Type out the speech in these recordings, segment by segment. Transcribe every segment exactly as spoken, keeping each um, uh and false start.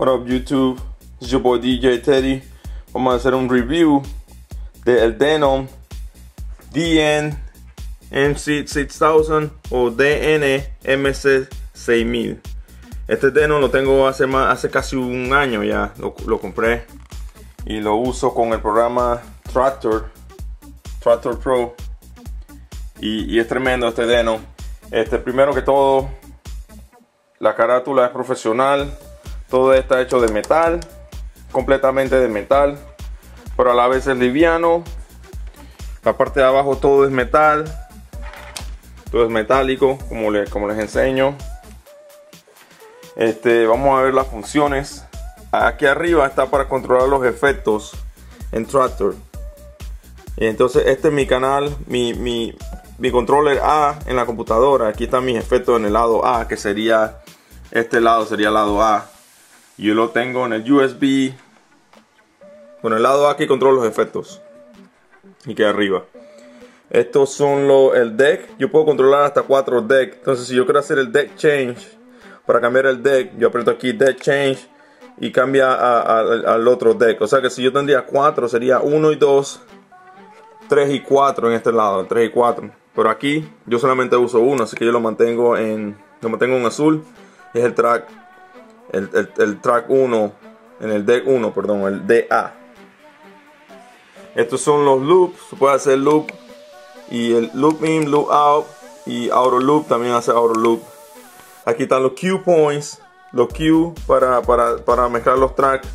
What up YouTube, it's your boy D J Teddy. Vamos a hacer un review del Denon D N M C seis mil o D N M C seis mil. Este Denon lo tengo hace, más, hace casi un año ya, lo, lo compré y lo uso con el programa Traktor, Traktor Pro, y, y es tremendo este Denon. Este, primero que todo, la carátula es profesional. Todo está hecho de metal, completamente de metal, pero a la vez es liviano. La parte de abajo todo es metal, todo es metálico, como les, como les enseño. Este, vamos a ver las funciones. Aquí arriba está para controlar los efectos en Traktor. Y entonces este es mi canal, mi, mi, mi controller A en la computadora. Aquí están mis efectos en el lado A, que sería este lado, sería el lado A. Yo lo tengo en el U S B, con el lado A que controlo los efectos. Y que arriba. Estos son los, el deck. Yo puedo controlar hasta cuatro decks. Entonces si yo quiero hacer el deck change, para cambiar el deck, yo aprieto aquí deck change y cambia a, a, a, al otro deck. O sea que si yo tendría cuatro, sería uno y dos, tres y cuatro en este lado, tres y cuatro. Pero aquí yo solamente uso uno, así que yo lo mantengo en, lo mantengo en azul. Es el track. El, el, el track uno, en el deck uno, perdón, el D A. Estos son los loops. Se puede hacer loop y el loop in, loop out y auto loop, también hace auto loop. Aquí están los cue points, los cue para, para, para mezclar los tracks.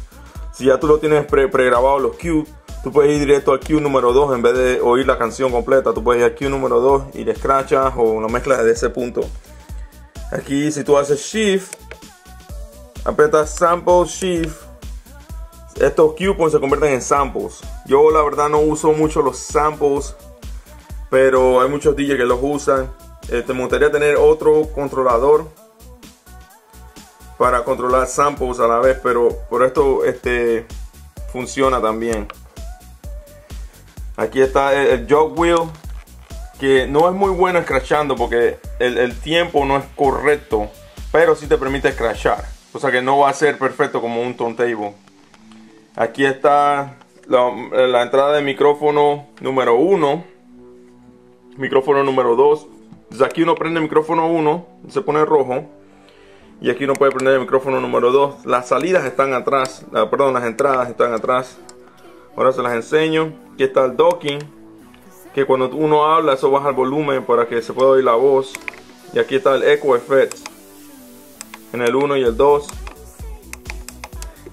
Si ya tú lo tienes pre, pregrabado los cue, tú puedes ir directo al cue número dos en vez de oír la canción completa. Tú puedes ir al cue número dos y le scratchas o lo mezclas desde ese punto. Aquí si tú haces shift, aprietas sample, shift, estos cue points se convierten en samples. Yo la verdad no uso mucho los samples, pero hay muchos D Js que los usan. Este, me gustaría tener otro controlador para controlar samples a la vez, pero por esto este, funciona también. Aquí está el, el jog wheel, que no es muy bueno scratchando porque el, el tiempo no es correcto, pero sí te permite scratchar. O sea que no va a ser perfecto como un turntable. Aquí está la, la entrada de micrófono número uno. Micrófono número dos. Entonces aquí uno prende el micrófono uno. Se pone rojo. Y aquí uno puede prender el micrófono número dos. Las salidas están atrás. La, perdón, las entradas están atrás. Ahora se las enseño. Aquí está el docking, que cuando uno habla eso baja el volumen para que se pueda oír la voz. Y aquí está el echo effect en el uno y el dos.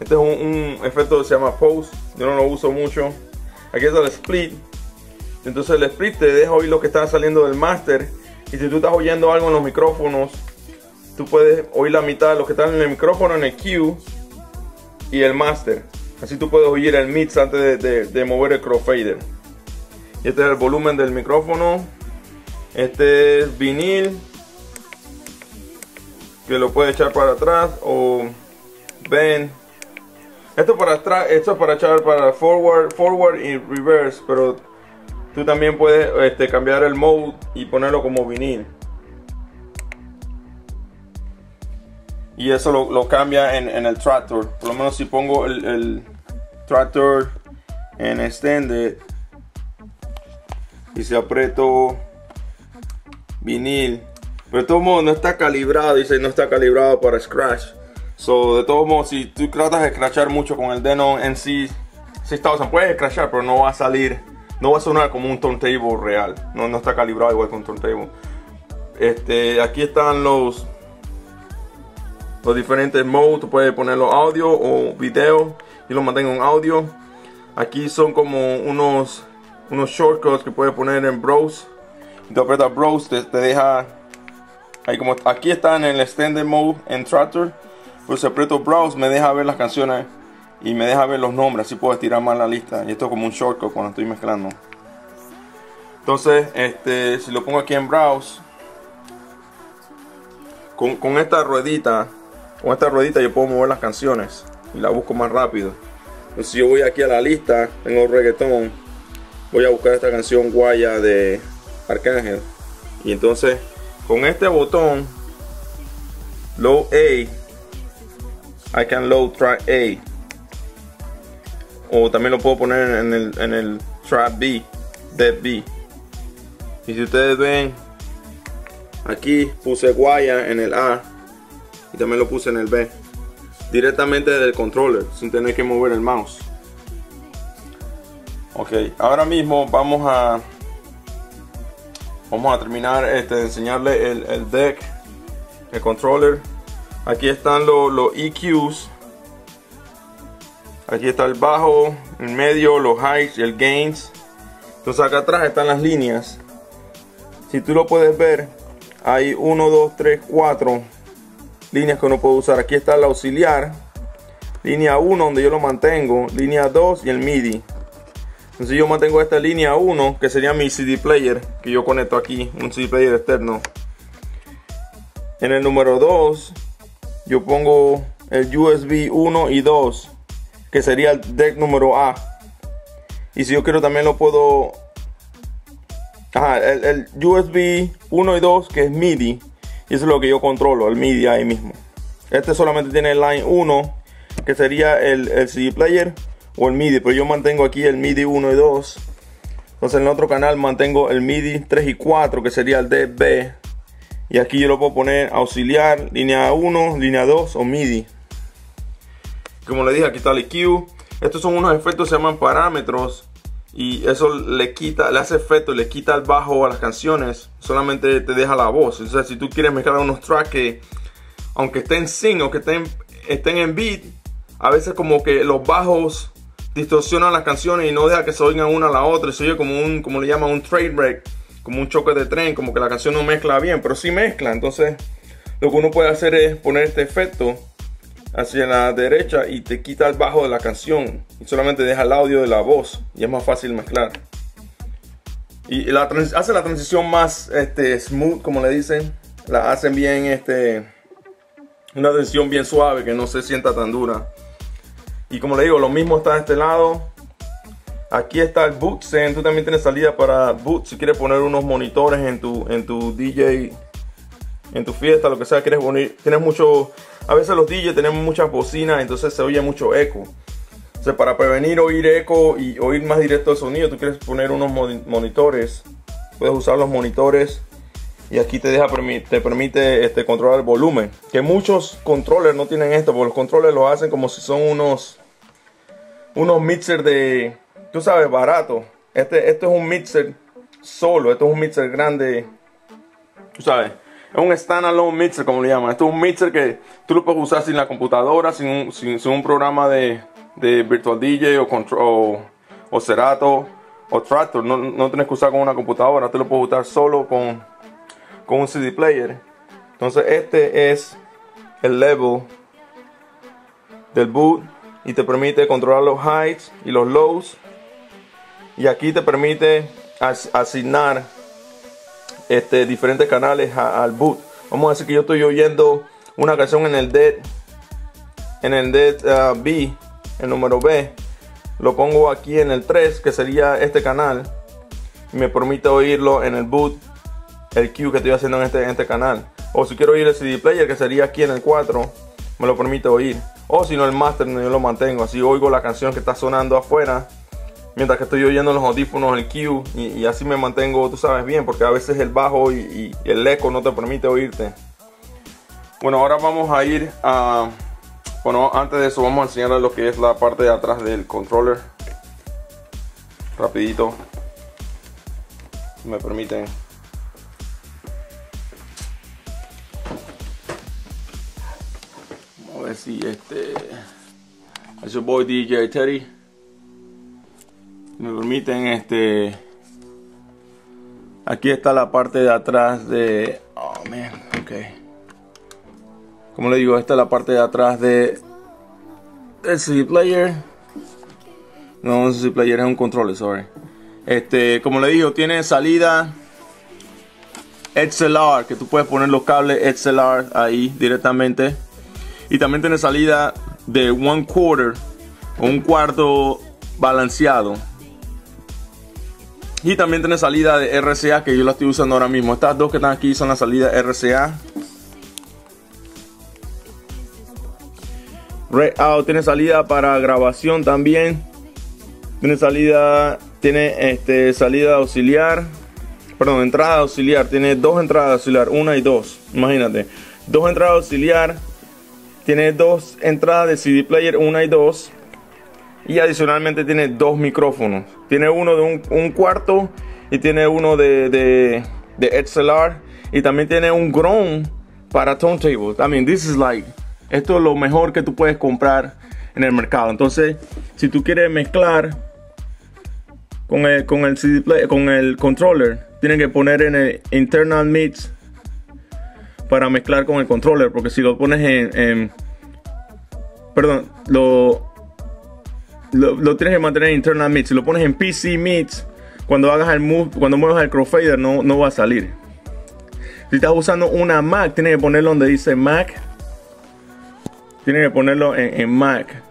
Este es un, un efecto que se llama pause. Yo no lo uso mucho. Aquí está el split. Entonces el split te deja oír lo que está saliendo del máster. Y si tú estás oyendo algo en los micrófonos, tú puedes oír la mitad de lo que está en el micrófono, en el cue y el máster. Así tú puedes oír el mix antes de, de, de mover el crossfader. Y este es el volumen del micrófono. Este es vinil, que lo puede echar para atrás o ven. Esto para atrás, esto es para echar para forward, forward y reverse, pero tú también puedes este, cambiar el mode y ponerlo como vinil. Y eso lo, lo cambia en, en el Traktor. Por lo menos si pongo el, el Traktor en extended y si aprieto vinil. Pero de todos modos no está calibrado, dice no está calibrado para scratch. So, de todos modos, si tú tratas de scratchar mucho con el Denon N C seis mil, puedes scratchar, pero no va a salir, no va a sonar como un turntable real. No, no está calibrado igual que un turntable. Este, aquí están los, los diferentes modes. Tú puedes ponerlo audio o video. Yo lo mantengo en audio. Aquí son como unos, unos shortcuts que puedes poner en browse. Te aprietas browse, te, te deja. Ahí como, aquí está en el extended mode en Traktor. Pues aprieto browse, me deja ver las canciones y me deja ver los nombres, así puedo estirar más la lista. Y esto es como un shortcut cuando estoy mezclando. Entonces, este, si lo pongo aquí en browse, con, con esta ruedita, con esta ruedita yo puedo mover las canciones y la busco más rápido. Entonces, si yo voy aquí a la lista, tengo reggaetón, voy a buscar esta canción Guaya de Arcángel. Y entonces con este botón, low A, I can load track A. O también lo puedo poner en el, en el track B, dead B. Y si ustedes ven, aquí puse wire en el A y también lo puse en el B. Directamente desde el controller, sin tener que mover el mouse. Ok, ahora mismo vamos a vamos a terminar este, de enseñarle el, el deck, el controller. Aquí están los, los E Qs. Aquí está el bajo, el medio, los highs, el gains. Entonces acá atrás están las líneas. Si tú lo puedes ver, hay uno, dos, tres, cuatro líneas que uno puede usar. Aquí está el auxiliar, línea uno donde yo lo mantengo, línea dos y el MIDI. Entonces yo mantengo esta línea uno, que sería mi C D player, que yo conecto aquí, un C D player externo. En el número dos yo pongo el U S B uno y dos, que sería el deck número A. Y si yo quiero también lo puedo... Ajá, el, el U S B uno y dos, que es MIDI. Y eso es lo que yo controlo, el MIDI ahí mismo. Este solamente tiene el line uno, que sería el, el C D player o el MIDI, pero yo mantengo aquí el MIDI uno y dos. Entonces en el otro canal mantengo el MIDI tres y cuatro, que sería el D B. Y aquí yo lo puedo poner auxiliar, línea uno, línea dos o MIDI. Como le dije, aquí está el E Q. Estos son unos efectos, se llaman parámetros. Y eso le quita, le hace efecto, le quita el bajo a las canciones. Solamente te deja la voz. O sea, si tú quieres mezclar unos tracks que, aunque estén sin o que estén, estén en beat, a veces como que los bajos distorsionan las canciones y no deja que se oigan una a la otra. Se oye como un, como le llaman, un trade break, como un choque de tren, como que la canción no mezcla bien, pero sí mezcla. Entonces, lo que uno puede hacer es poner este efecto hacia la derecha y te quita el bajo de la canción y solamente deja el audio de la voz, y es más fácil mezclar y la hace la transición más este, smooth, como le dicen. La hacen bien, este, una transición bien suave que no se sienta tan dura. Y como le digo, lo mismo está de este lado. Aquí está el boot send. Tú también tienes salida para boot si quieres poner unos monitores en tu, en tu D J, en tu fiesta, lo que sea. Quieres poner, tienes mucho. A veces los D Js tenemos muchas bocinas, entonces se oye mucho eco. O sea, para prevenir oír eco y oír más directo el sonido, tú quieres poner unos monitores. Puedes usar los monitores y aquí te deja, te permite este, controlar el volumen. Que muchos controllers no tienen esto, porque los controllers lo hacen como si son unos unos mixers de, tú sabes, barato. Este, este es un mixer solo, esto es un mixer grande, tú sabes. Es un standalone mixer, como le llaman. Esto es un mixer que tú lo puedes usar sin la computadora, sin un, sin, sin un programa de, de Virtual D J o, control, o Serato o Traktor. No, no tienes que usar con una computadora, te lo puedes usar solo con, con un C D player. Entonces este es el level del boot y te permite controlar los highs y los lows. Y aquí te permite as, asignar Este, diferentes canales a, al boot. Vamos a decir que yo estoy oyendo una canción en el dead, en el dead uh, B, el número B. Lo pongo aquí en el tres, que sería este canal, y me permite oírlo en el boot, el Q que estoy haciendo en este, en este canal. O si quiero oír el C D player, que sería aquí en el cuatro, me lo permite oír. O si no, el master yo lo mantengo, así oigo la canción que está sonando afuera mientras que estoy oyendo los audífonos, el Q, y, y así me mantengo, tú sabes, bien, porque a veces el bajo y, y el eco no te permite oírte. Bueno, ahora vamos a ir a... Bueno, antes de eso vamos a enseñarles lo que es la parte de atrás del controller. Rapidito. Si me permiten. Vamos a ver si este... Es your boy D J Teddy. Me permiten, este, aquí está la parte de atrás de, oh man, okay. Como le digo, esta es la parte de atrás de el C D player. No, el C D player es un controller, sorry. Este, como le digo, tiene salida X L R, que tú puedes poner los cables X L R ahí directamente. Y también tiene salida de one quarter o un cuarto balanceado. Y también tiene salida de R C A, que yo la estoy usando ahora mismo. Estas dos que están aquí son la salida R C A. Red out, tiene salida para grabación también. Tiene salida, tiene este, salida auxiliar, perdón, entrada auxiliar. Tiene dos entradas auxiliar, una y dos. Imagínate, dos entradas auxiliar. Tiene dos entradas de C D player, una y dos. Y adicionalmente tiene dos micrófonos. Tiene uno de un, un cuarto y tiene uno de, de, de X L R. Y también tiene un grown para turntable. I mean, this is like, esto es lo mejor que tú puedes comprar en el mercado. Entonces, si tú quieres mezclar con el, con el C D player, con el controller, tienen que poner en el internal mix para mezclar con el controller. Porque si lo pones en, en perdón, lo... Lo, lo tienes que mantener en internal mix. Si lo pones en P C mix, cuando hagas el move, cuando muevas el crossfader, no, no va a salir. Si estás usando una Mac, tienes que ponerlo donde dice Mac. Tienes que ponerlo en, en Mac.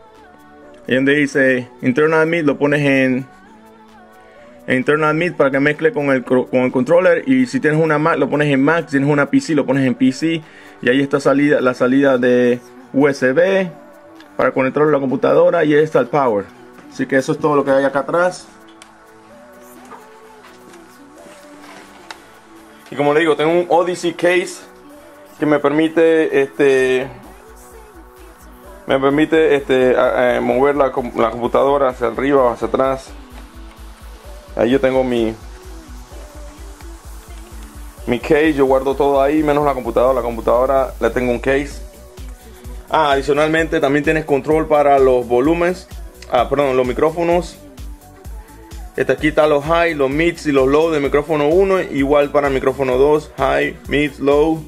Y donde dice internal mix, lo pones en, en internal mix para que mezcle con el, con el controller. Y si tienes una Mac, lo pones en Mac. Si tienes una P C, lo pones en P C. Y ahí está salida, la salida de U S B para conectarlo a la computadora, y ahí está el power. Así que eso es todo lo que hay acá atrás. Y como le digo, tengo un Odyssey case que me permite este me permite este eh, mover la, la computadora hacia arriba o hacia atrás. Ahí yo tengo mi mi case, yo guardo todo ahí menos la computadora. La computadora le tengo un case. Ah, adicionalmente también tienes control para los volúmenes, ah, perdón, los micrófonos. Este, aquí está los high, los mids y los low del micrófono uno, igual para el micrófono dos, high, mids, low.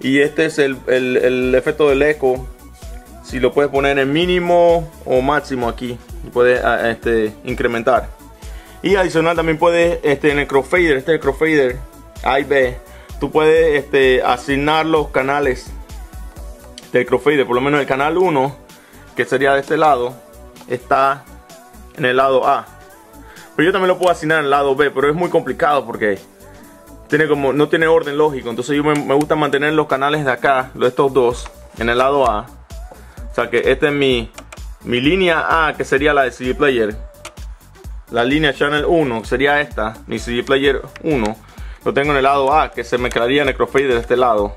Y este es el, el, el efecto del eco, si lo puedes poner en mínimo o máximo aquí, puedes este, incrementar. Y adicional también puedes, este, en el crossfader, este es el crossfader, A y B, tú puedes este, asignar los canales del crossfader. Por lo menos el canal uno, que sería de este lado, está en el lado A, pero yo también lo puedo asignar en el lado B, pero es muy complicado porque tiene como, no tiene orden lógico. Entonces yo me, me gusta mantener los canales de acá, de estos dos, en el lado A. O sea que esta es mi, mi línea A, que sería la de C D player. La línea channel uno, que sería esta, mi C D player uno, lo tengo en el lado A, que se mezclaría en el crossfader de este lado.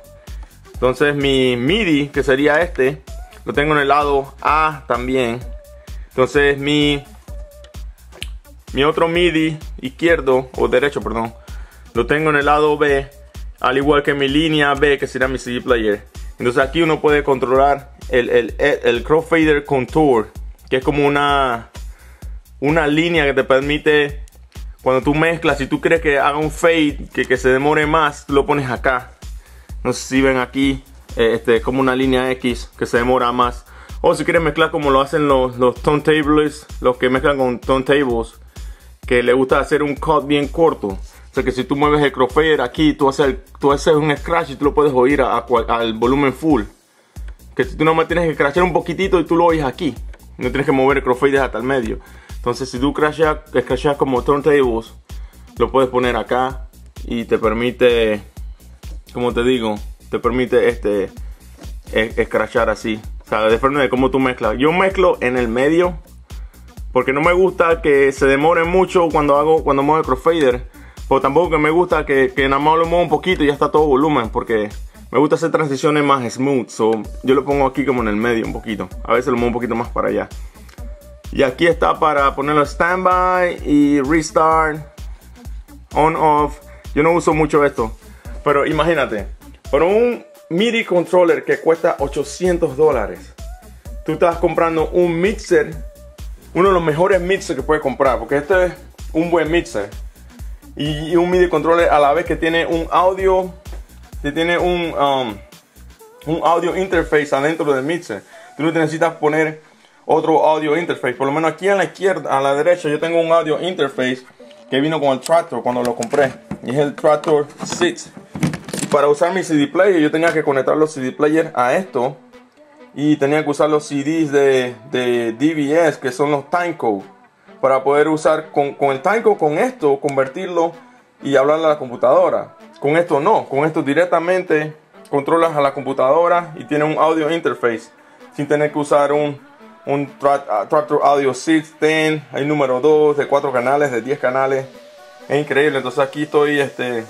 Entonces mi MIDI, que sería este, lo tengo en el lado A también. Entonces mi, mi otro MIDI izquierdo, o derecho, perdón, lo tengo en el lado B, al igual que mi línea B, que será mi C D player. Entonces aquí uno puede controlar el, el, el crossfader contour, que es como una, una línea que te permite, cuando tú mezclas, si tú crees que haga un fade, que, que se demore más, tú lo pones acá. No sé si ven aquí, este, como una línea X que se demora más. O si quieres mezclar como lo hacen los, los turntables, los que mezclan con turntables, que le gusta hacer un cut bien corto. O sea que si tú mueves el crossfader aquí, tú haces, tú haces un scratch y tú lo puedes oír a, a, al volumen full. Que si tú nomás tienes que crashear un poquitito y tú lo oyes aquí. No tienes que mover el crossfader hasta el medio. Entonces si tú crasheas, crasheas como turntables, lo puedes poner acá y te permite... Como te digo, te permite este escrachar así. O sea, depende de cómo tú mezclas. Yo mezclo en el medio porque no me gusta que se demore mucho cuando hago, cuando muevo el crossfader. Pero tampoco que me gusta que, que nada más lo muevo un poquito y ya está todo volumen, porque me gusta hacer transiciones más smooth. So, yo lo pongo aquí como en el medio un poquito. A veces lo muevo un poquito más para allá. Y aquí está para ponerlo standby y restart, on off. Yo no uso mucho esto. Pero imagínate, por un MIDI controller que cuesta ochocientos dólares, tú estás comprando un mixer, uno de los mejores mixers que puedes comprar, porque este es un buen mixer. Y un MIDI controller a la vez que tiene un audio, que tiene un, um, un audio interface adentro del mixer. Tú no necesitas poner otro audio interface. Por lo menos aquí a la izquierda, a la derecha, yo tengo un audio interface que vino con el Traktor cuando lo compré. Y es el Traktor seis. Para usar mi C D player, yo tenía que conectar los C D player a esto, y tenía que usar los C Ds de, de D V S, que son los timecode, para poder usar con, con el timecode, con esto, convertirlo y hablarle a la computadora. Con esto no, con esto directamente controlas a la computadora y tiene un audio interface sin tener que usar un, un tra uh, Traktor Audio seis diez. Hay número dos, de cuatro canales, de diez canales. Es increíble. Entonces aquí estoy, este,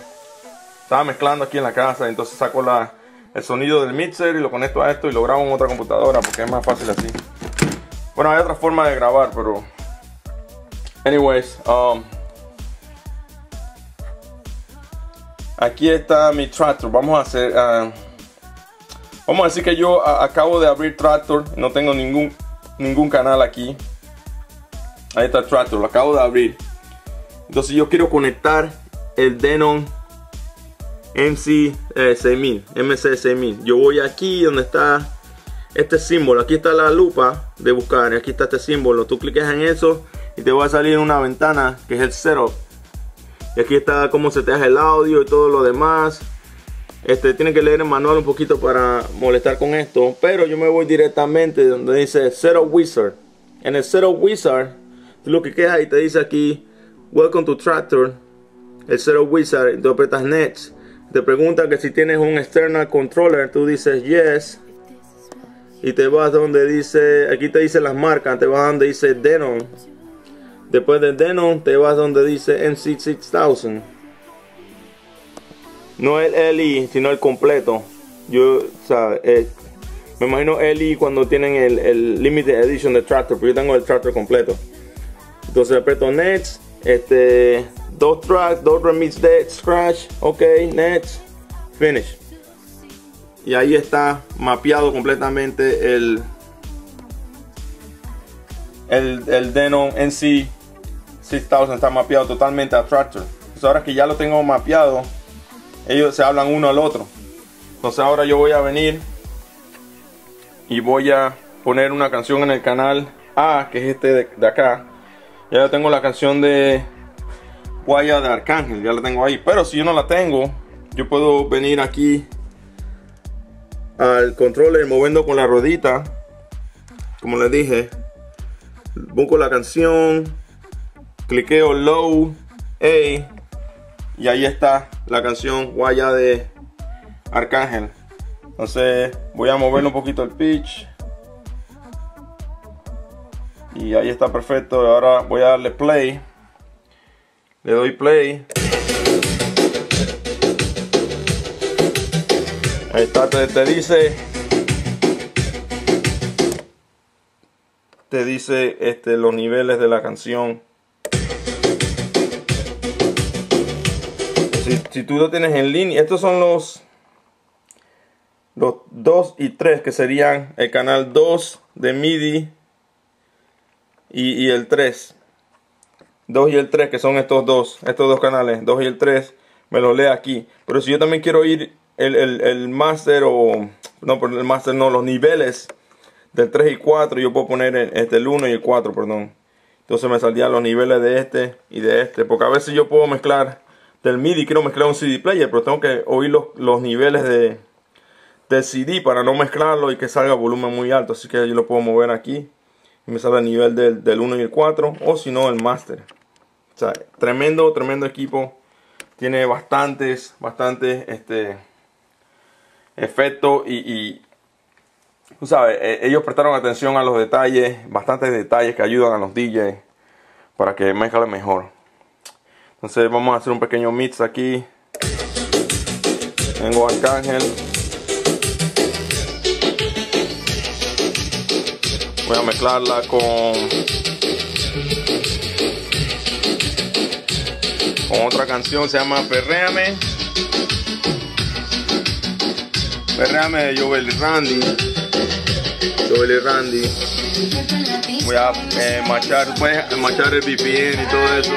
estaba mezclando aquí en la casa, entonces saco la, el sonido del mixer y lo conecto a esto y lo grabo en otra computadora porque es más fácil así. Bueno, hay otra forma de grabar, pero anyways, um, aquí está mi Traktor. Vamos a hacer, uh, vamos a decir que yo a, acabo de abrir Traktor, no tengo ningún ningún canal aquí. Ahí está Traktor, lo acabo de abrir. Entonces yo quiero conectar el Denon M C seis mil. Yo voy aquí donde está este símbolo. Aquí está la lupa de buscar. Aquí está este símbolo. Tú clicas en eso y te va a salir una ventana que es el setup. Y aquí está cómo se te hace el audio y todo lo demás. Este, tienen que leer el manual un poquito para molestar con esto. Pero yo me voy directamente donde dice Setup Wizard. En el Setup Wizard, lo que queda y te dice aquí Welcome to Traktor. El Setup Wizard, tú apretas Next. Te pregunta que si tienes un external controller, tú dices yes. Y te vas donde dice, aquí te dice las marcas, te vas donde dice Denon. Después de Denon te vas donde dice M C seis mil. No el L I, sino el completo. Yo, o sea, eh, me imagino L I cuando tienen el, el Limited Edition de Traktor, pero yo tengo el Traktor completo. Entonces aprieto Next. Este, dos tracks, dos remix de scratch, ok, next, finish. Y ahí está mapeado completamente el el, el Denon N C seis mil, está mapeado totalmente a Traktor. Entonces ahora que ya lo tengo mapeado, ellos se hablan uno al otro. Entonces ahora yo voy a venir y voy a poner una canción en el canal A, que es este de, de acá. Ya tengo la canción de Guaya de Arcángel, ya la tengo ahí. Pero si yo no la tengo, yo puedo venir aquí al controller moviendo con la ruedita. Como les dije, busco la canción, cliqueo Low, A, y ahí está la canción Guaya de Arcángel. Entonces voy a mover un poquito el pitch. Y ahí está perfecto. Ahora voy a darle play. Le doy play. Ahí está, te, te dice. Te dice este, los niveles de la canción. Si, si tú lo tienes en línea, estos son los los dos y tres, que serían el canal dos de MIDI. Y, y el tres, dos y el tres, que son estos dos, estos dos canales, dos y el tres, me los lee aquí. Pero si yo también quiero ir el, el, el máster o, no, el máster no, los niveles del tres y cuatro, yo puedo poner el, este, el uno y el cuatro, perdón. Entonces me saldrían los niveles de este y de este, porque a veces yo puedo mezclar del MIDI, quiero mezclar un C D player, pero tengo que oír los, los niveles de, del C D para no mezclarlo y que salga volumen muy alto, así que yo lo puedo mover aquí. Me sale a nivel del, del uno y el cuatro, o si no el master. O sea, tremendo, tremendo equipo. Tiene bastantes, bastantes este, efectos. Y, y tú sabes, ellos prestaron atención a los detalles, bastantes detalles que ayudan a los D Js para que mezclen mejor. Entonces vamos a hacer un pequeño mix aquí. Tengo Arcángel. Voy a mezclarla con, con otra canción, se llama Perréame. Perréame de Jowell y Randy. Jowell y Randy. Voy a eh, machar, a machar el V P N y todo eso.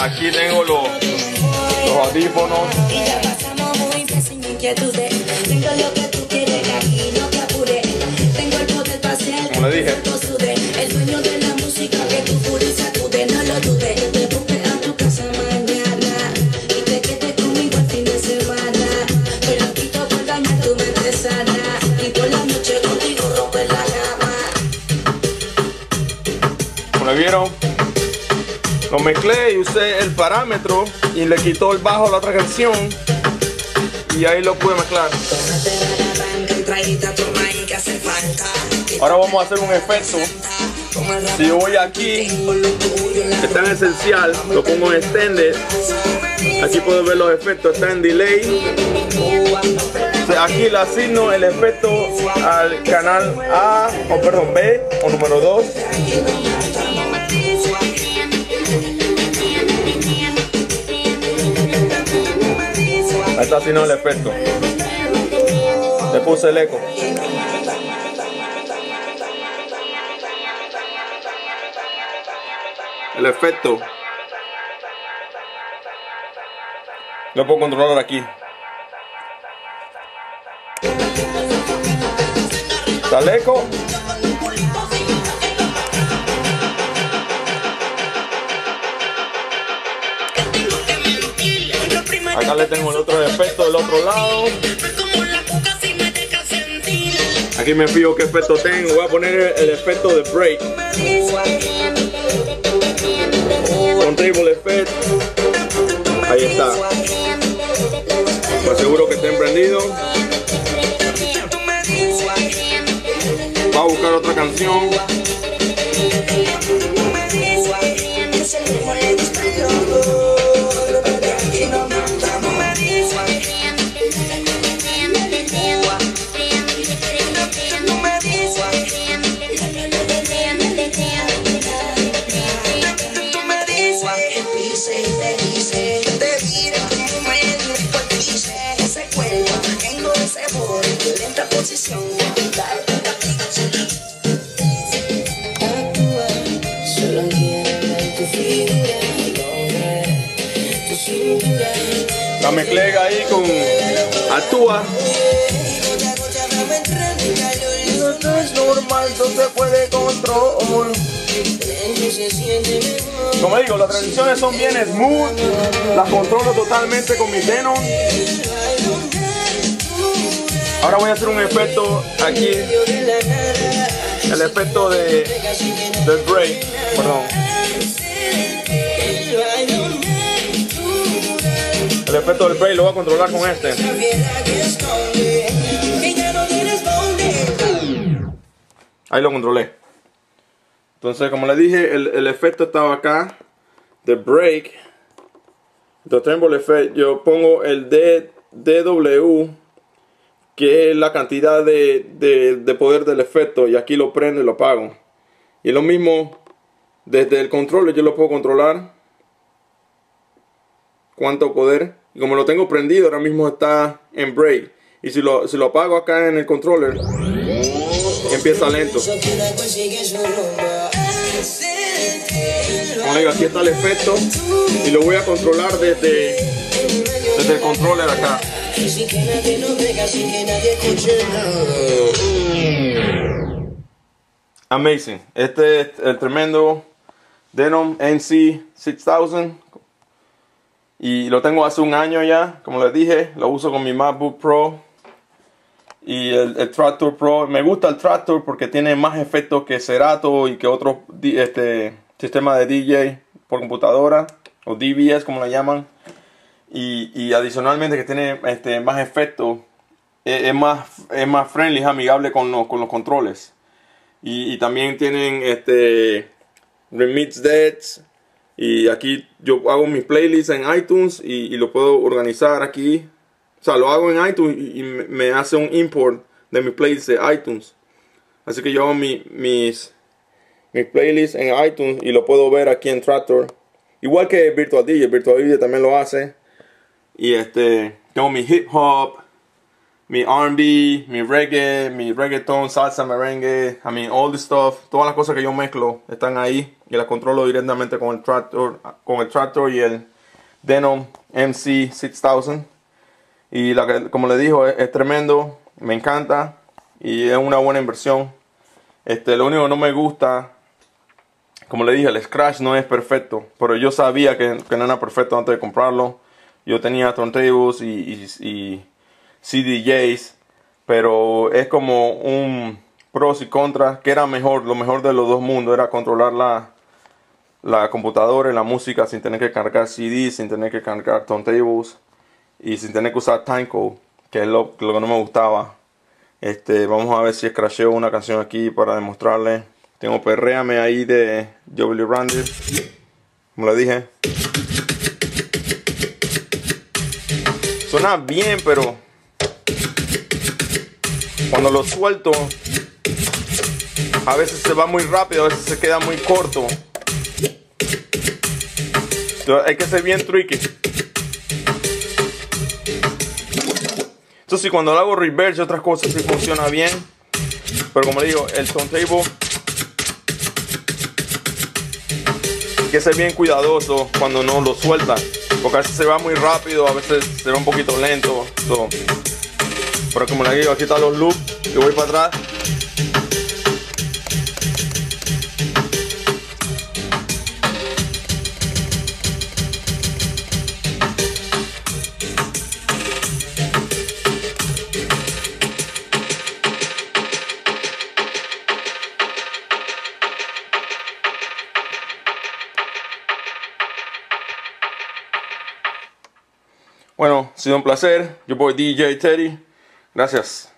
Aquí tengo los, los audífonos. Y ya pasamos muy bien sin inquietudes. Tengo lo que tú quieres, aquí no te apures. Tengo el poder para hacer. Como le dije, el dueño de la música que tú puras sacudes. No lo dudes, te busqué a tu casa mañana y te quedes conmigo el fin de semana. Pero aquí te voy a dañar tu mente sana y por la noche contigo romper la cama. Lo mezclé y usé el parámetro y le quitó el bajo a la otra canción y ahí lo pude mezclar. Ahora vamos a hacer un efecto. Si yo voy aquí, está en esencial, lo pongo en extended. Aquí puedo ver los efectos, está en delay. Aquí le asigno el efecto al canal A, o perdón, B, o número dos. Ahí está asignado el efecto. Le puse el eco. El efecto lo puedo controlar aquí. Está el eco. Acá le tengo el otro efecto del otro lado. Aquí me fijo qué efecto tengo. Voy a poner el efecto de break. Con triple effect. Ahí está. Me aseguro que esté prendido. Va a buscar otra canción. La mezclé ahí con Actúa. No es normal, no se puede control. Como digo, las transiciones son bien smooth. Las controlo totalmente con mi Denon. Ahora voy a hacer un efecto aquí. El efecto de, de break. Perdón. El efecto del break lo voy a controlar con este. Ahí lo controlé. Entonces, como le dije, el, el efecto estaba acá. De break. Entonces, tengo el efecto. Yo pongo el D, DW. Que es la cantidad de, de, de poder del efecto, y aquí lo prendo y lo apago. Y lo mismo desde el control, yo lo puedo controlar cuánto poder, y como lo tengo prendido ahora mismo está en break, y si lo, si lo apago acá en el controller empieza lento. Como digo, aquí está el efecto y lo voy a controlar desde, desde el controller acá. Amazing. Este es el tremendo Denon D N M C seis mil. Y lo tengo hace un año ya. Como les dije, lo uso con mi MacBook Pro. Y el, el Traktor Pro. Me gusta el Traktor porque tiene más efectos que Serato y que otros este, sistema de D J por computadora. O D V S como la llaman. Y, y adicionalmente que tiene este, más efectos, es, es, más, es más friendly, es amigable con los, con los controles. Y, y también tienen este, remix decks. Y aquí yo hago mis playlists en iTunes y, y lo puedo organizar aquí. O sea, lo hago en iTunes y, y me hace un import de mis playlists de iTunes. Así que yo hago mi, mis, mis playlists en iTunes y lo puedo ver aquí en Traktor. Igual que Virtual D J, Virtual D J también lo hace. Y este, tengo mi hip hop, mi R and B, mi reggae, mi reggaeton, salsa, merengue, I mean, all the stuff. Todas las cosas que yo mezclo están ahí y las controlo directamente con el Traktor, con el Traktor y el Denon M C seis mil. Y la que, como les digo, es, es tremendo, me encanta y es una buena inversión. Este, lo único que no me gusta, como les dije, el scratch no es perfecto, pero yo sabía que, que no era perfecto antes de comprarlo. Yo tenía turntables y, y, y C D Js, pero es como un pros y contras, que era mejor, lo mejor de los dos mundos era controlar la, la computadora y la música sin tener que cargar C Ds, sin tener que cargar turntables y sin tener que usar timecode, que es lo, lo que no me gustaba. Este, vamos a ver si crasheo una canción aquí para demostrarles. Tengo Perréame ahí de Jowell y Randy, como le dije. Suena bien, pero cuando lo suelto a veces se va muy rápido, a veces se queda muy corto. Entonces hay que ser bien tricky. Entonces si cuando lo hago reverse y otras cosas sí funciona bien, pero como digo, el turntable hay que ser bien cuidadoso cuando no lo suelta, porque a veces se va muy rápido, a veces se va un poquito lento. So, pero como les digo, aquí están los loops, yo voy para atrás. Bueno, ha sido un placer. Yo soy D J Teddy. Gracias.